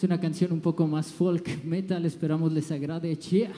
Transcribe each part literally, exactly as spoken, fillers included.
Es una canción un poco más folk metal, esperamos les agrade. Chia.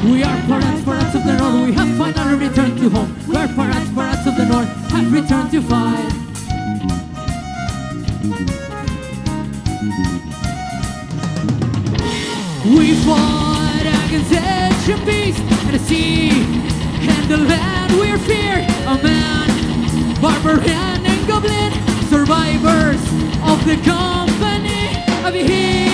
We are pirates, pirates of the north. We have finally returned to home. We're pirates, pirates of the north. Have returned to fight. We fought against ancient beasts and the sea and the land. We are feared. A man, barbarian and goblin, survivors of the company of here.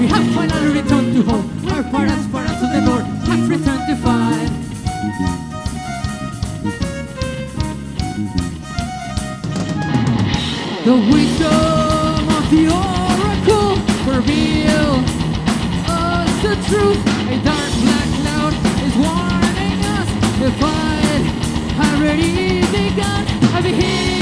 We have finally returned to home. Our pirates, pirates of the north, have returned to fight. The wisdom of the oracle reveals us the truth. A dark black cloud is warning us. The fight already begun. I'll be here.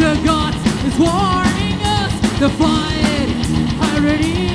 The gods is warning us. The fight already.